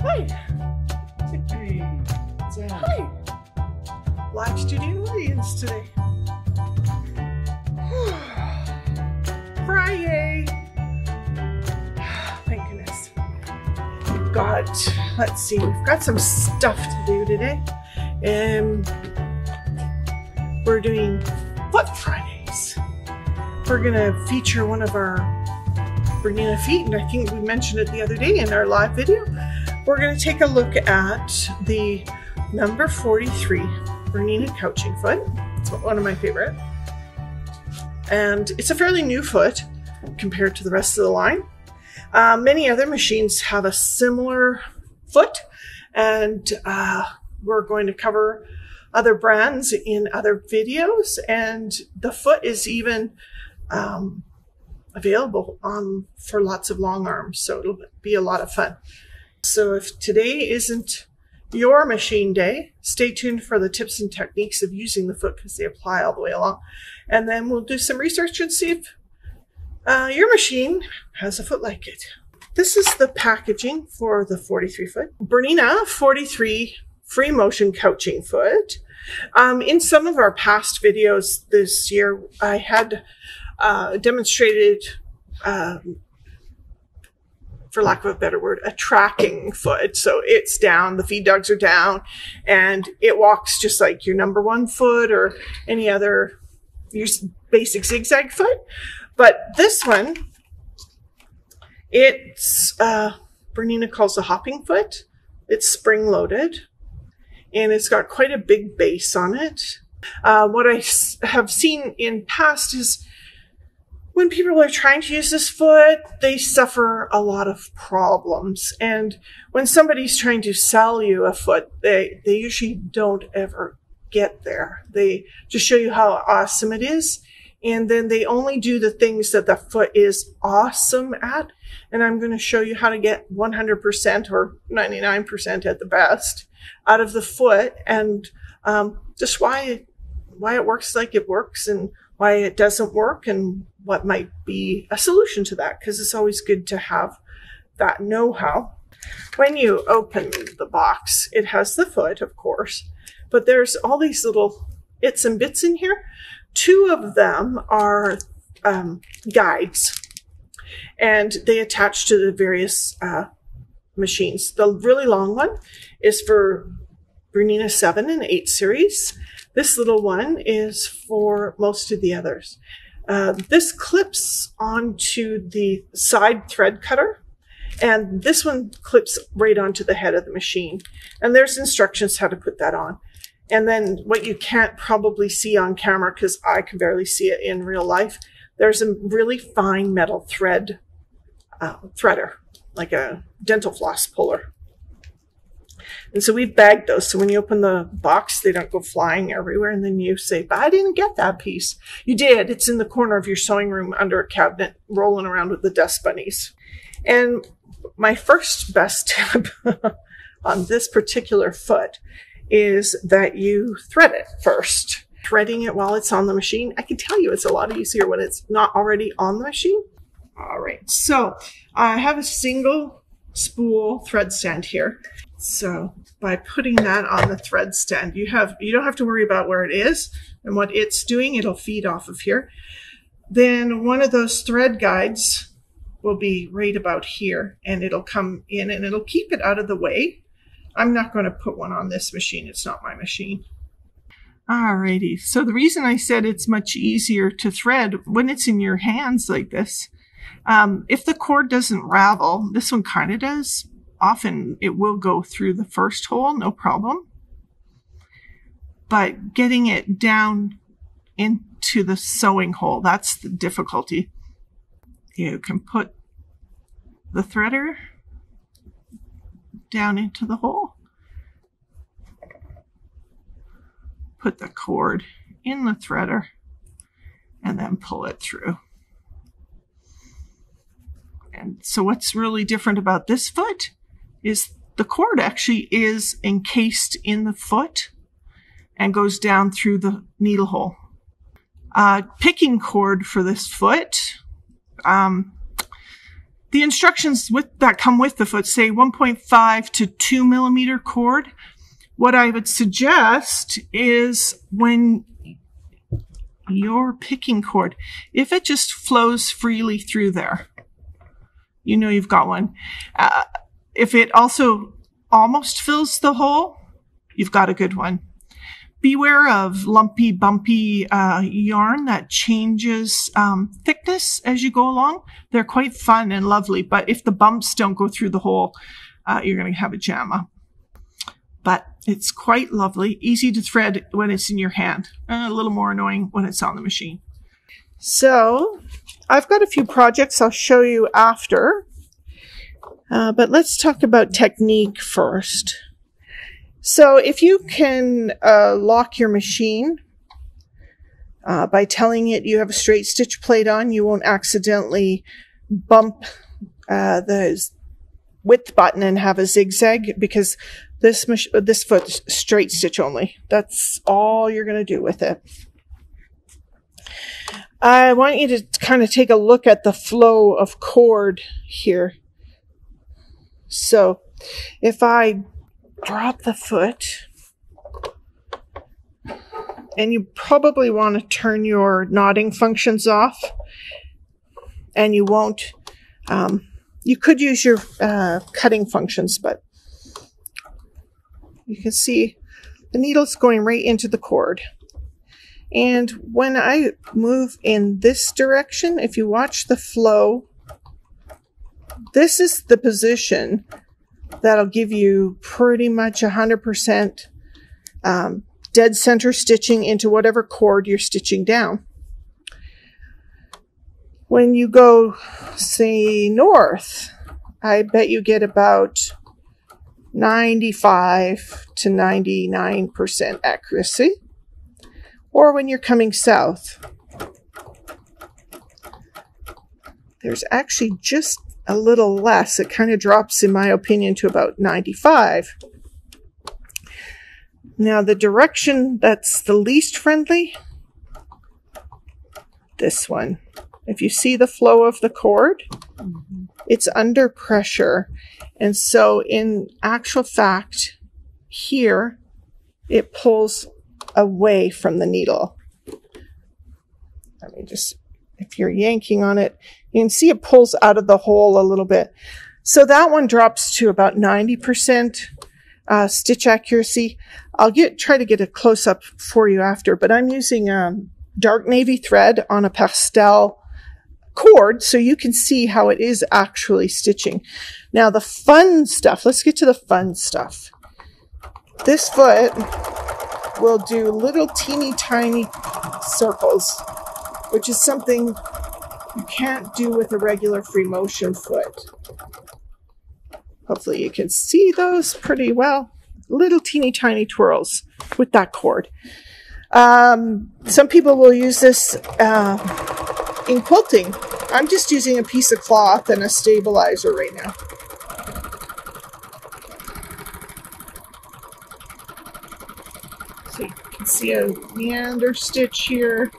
Hi. Live studio audience today. Friday. Thank goodness. We've got, let's see, we've got some stuff to do today. We're doing Foot Fridays. We're gonna feature one of our Bernina feet, and I think we mentioned it the other day in our live video. We're gonna take a look at the number 43 Bernina couching foot. It's one of my favorite. And it's a fairly new foot compared to the rest of the line. Many other machines have a similar foot, and we're going to cover other brands in other videos, and the foot is even available for lots of long arms, so it'll be a lot of fun. So if today isn't your machine day, stay tuned for the tips and techniques of using the foot, because they apply all the way along. And then we'll do some research and see if your machine has a foot like it. This is the packaging for the 43 foot Bernina 43 free motion couching foot. In some of our past videos this year, I had demonstrated, for lack of a better word, a tracking foot. So it's down, the feed dogs are down, and it walks just like your number one foot or any other, your basic zigzag foot. But this one, it's, Bernina calls a hopping foot. It's spring loaded, and it's got quite a big base on it. What I have seen in past is when people are trying to use this foot, they suffer a lot of problems. And when somebody's trying to sell you a foot, they usually don't ever get there. They just show you how awesome it is, and then they only do the things that the foot is awesome at. And I'm going to show you how to get 100% or 99% at the best out of the foot, and just why it works like it works, and why it doesn't work, and what might be a solution to that, because it's always good to have that know-how. When you open the box, it has the foot, of course, but there's all these little bits and bits in here. Two of them are guides, and they attach to the various machines. The really long one is for Bernina 7 and 8 series. This little one is for most of the others. This clips onto the side thread cutter, and this one clips right onto the head of the machine. And there's instructions how to put that on. And then what you can't probably see on camera, because I can barely see it in real life, there's a really fine metal thread threader, like a dental floss puller. And so we've bagged those, so when you open the box, they don't go flying everywhere, and then you say, but I didn't get that piece. You did. It's in the corner of your sewing room under a cabinet, rolling around with the dust bunnies. And my first best tip on this particular foot is that you thread it first. Threading it while it's on the machine, I can tell you it's a lot easier when it's not already on the machine. All right, so I have a single spool thread stand here. So by putting that on the thread stand, you don't have to worry about where it is and what it's doing. It'll feed off of here. Then one of those thread guides will be right about here, and it'll come in and it'll keep it out of the way. I'm not going to put one on this machine. It's not my machine. Alrighty. So the reason I said it's much easier to thread when it's in your hands like this, if the cord doesn't ravel, this one kind of does. Often it will go through the first hole, no problem. But getting it down into the sewing hole, that's the difficulty. You can put the threader down into the hole. Put the cord in the threader and then pull it through. And so what's really different about this foot is the cord actually is encased in the foot and goes down through the needle hole. Picking cord for this foot, The instructions that come with the foot say 1.5 to 2 millimeter cord. What I would suggest is when you're picking cord, if it just flows freely through there, you know you've got one. If it also almost fills the hole, you've got a good one. Beware of lumpy, bumpy yarn that changes thickness as you go along. They're quite fun and lovely, but if the bumps don't go through the hole, you're going to have a jam up. But it's quite lovely, easy to thread when it's in your hand, and a little more annoying when it's on the machine. So I've got a few projects I'll show you after, but let's talk about technique first. So if you can lock your machine by telling it you have a straight stitch plate on, you won't accidentally bump the width button and have a zigzag, because this foot's straight stitch only. That's all you're going to do with it. I want you to kind of take a look at the flow of cord here. So if I drop the foot, and you probably want to turn your knotting functions off, and you won't, you could use your cutting functions, but you can see the needle's going right into the cord. And when I move in this direction, if you watch the flow, this is the position that'll give you pretty much 100% dead center stitching into whatever cord you're stitching down. When you go, say, north, I bet you get about 95 to 99% accuracy. Or when you're coming south, there's actually just a little less. It kind of drops, in my opinion, to about 95. Now the direction that's the least friendly, this one. If you see the flow of the cord, it's under pressure. And so in actual fact, here, it pulls away from the needle. Let me just, if you're yanking on it, you can see it pulls out of the hole a little bit. So that one drops to about 90% stitch accuracy. I'll try to get a close-up for you after, but I'm using dark navy thread on a pastel cord, so you can see how it is actually stitching. Now the fun stuff, let's get to the fun stuff. This foot will do little teeny tiny circles, which is something you can't do with a regular free motion foot. Hopefully you can see those pretty well. Little teeny tiny twirls with that cord. Some people will use this in quilting. I'm just using a piece of cloth and a stabilizer right now. So you can see a meander stitch here.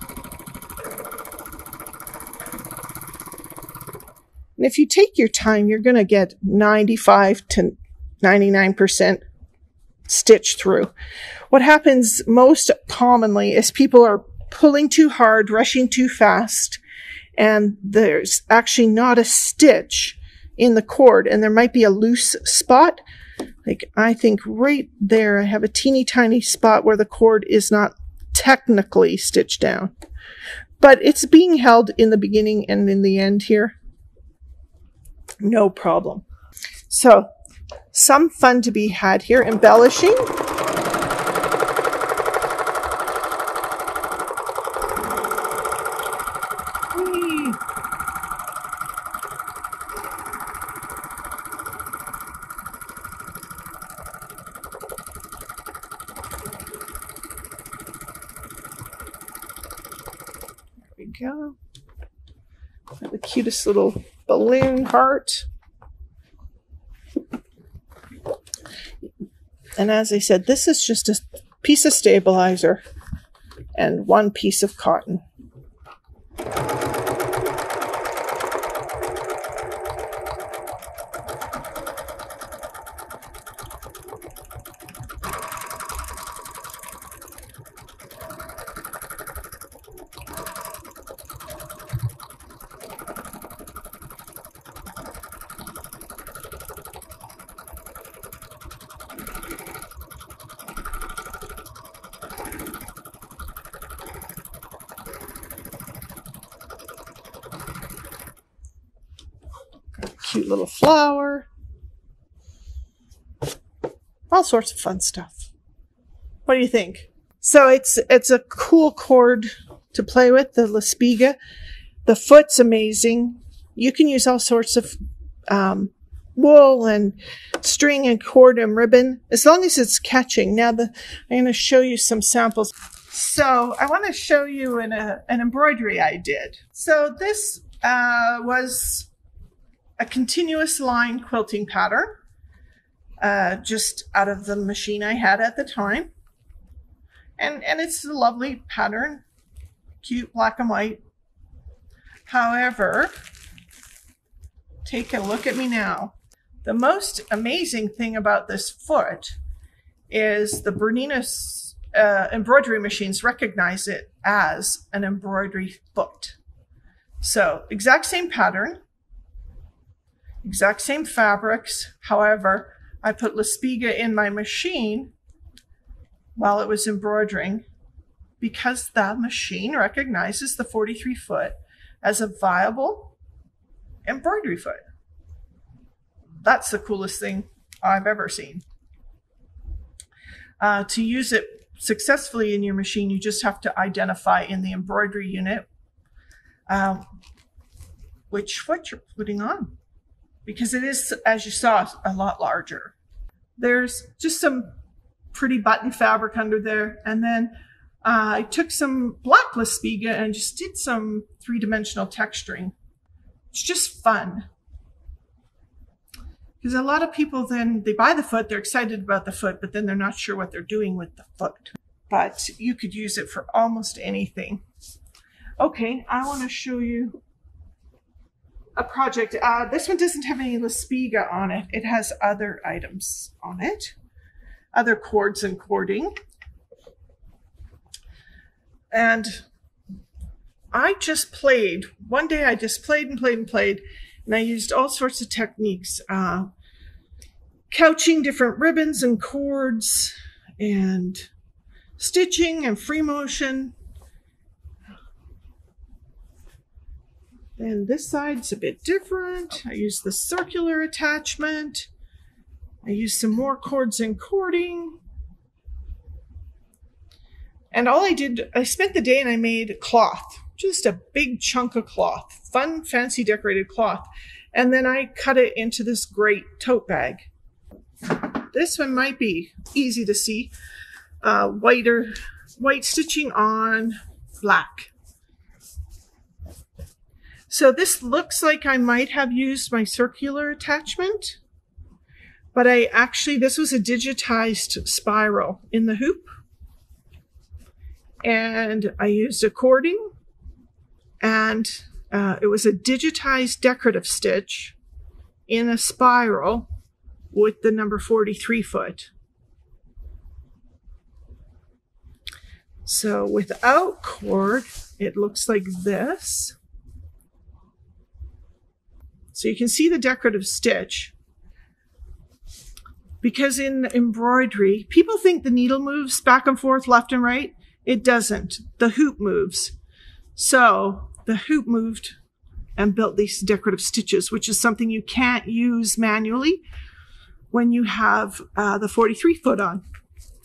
And if you take your time, you're going to get 95 to 99% stitch through. What happens most commonly is people are pulling too hard, rushing too fast, and there's actually not a stitch in the cord, and there might be a loose spot. Like I think right there, I have a teeny tiny spot where the cord is not technically stitched down. But it's being held in the beginning and in the end here. No problem. So, some fun to be had here. Embellishing. Whee. There we go. The cutest little balloon heart. And as I said, this is just a piece of stabilizer and one piece of cotton. cute little flower. All sorts of fun stuff. What do you think? So it's a cool cord to play with, the La Spiga. The foot's amazing. You can use all sorts of wool and string and cord and ribbon, as long as it's catching. Now I'm going to show you some samples. So I want to show you an embroidery I did. So this was a continuous line quilting pattern, just out of the machine I had at the time. And it's a lovely pattern, cute black and white. However, take a look at me now. The most amazing thing about this foot is the Bernina embroidery machines recognize it as an embroidery foot. So exact same pattern, exact same fabrics. However, I put La Spiga in my machine while it was embroidering because the machine recognizes the 43 foot as a viable embroidery foot. That's the coolest thing I've ever seen. To use it successfully in your machine, you just have to identify in the embroidery unit which foot you're putting on, because it is, as you saw, a lot larger. There's just some pretty button fabric under there, and then I took some black La Spiga and just did some three-dimensional texturing. It's just fun. Because a lot of people then, they buy the foot, they're excited about the foot, but then they're not sure what they're doing with the foot. But you could use it for almost anything. Okay, I want to show you a project. This one doesn't have any La Spiga on it. It has other items on it, other cords and cording. And I just played. One day I just played and played and played. And I used all sorts of techniques, couching different ribbons and cords and stitching and free motion. Then this side's a bit different. I used the circular attachment. I used some more cords and cording. And all I did, I spent the day and I made cloth. Just a big chunk of cloth, fun, fancy decorated cloth. And then I cut it into this great tote bag. This one might be easy to see. White stitching on black. So this looks like I might have used my circular attachment, but this was a digitized spiral in the hoop. And I used a cording. And it was a digitized decorative stitch in a spiral with the number 43 foot. So without cord, it looks like this. So you can see the decorative stitch. Because in embroidery, people think the needle moves back and forth, left and right. It doesn't. The hoop moves. So the hoop moved and built these decorative stitches, which is something you can't use manually when you have the 43 foot on.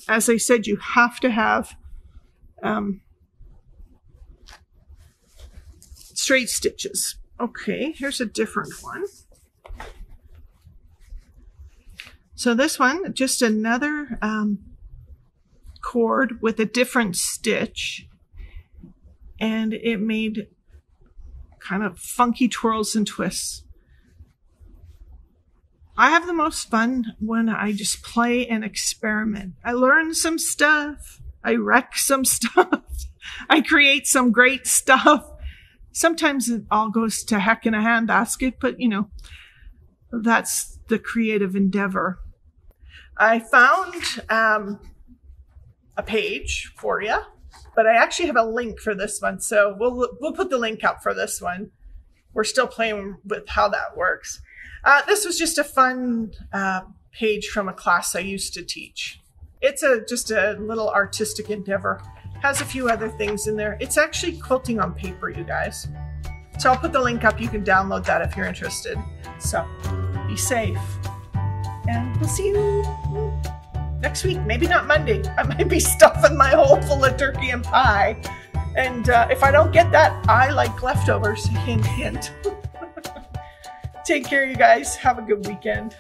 As I said, you have to have straight stitches. Okay, here's a different one. So this one, just another cord with a different stitch, and it made kind of funky twirls and twists. I have the most fun when I just play and experiment. I learn some stuff. I wreck some stuff. I create some great stuff. Sometimes it all goes to heck in a handbasket, but you know, that's the creative endeavor. I found a page for you, but I actually have a link for this one. So we'll put the link up for this one. We're still playing with how that works. This was just a fun page from a class I used to teach. It's just a little artistic endeavor. Has a few other things in there. It's actually quilting on paper, you guys. So I'll put the link up. You can download that if you're interested. So be safe, and we'll see you next week. Maybe not Monday. I might be stuffing my whole full of turkey and pie. And if I don't get that, I like leftovers. Hint, hint. Take care, you guys. Have a good weekend.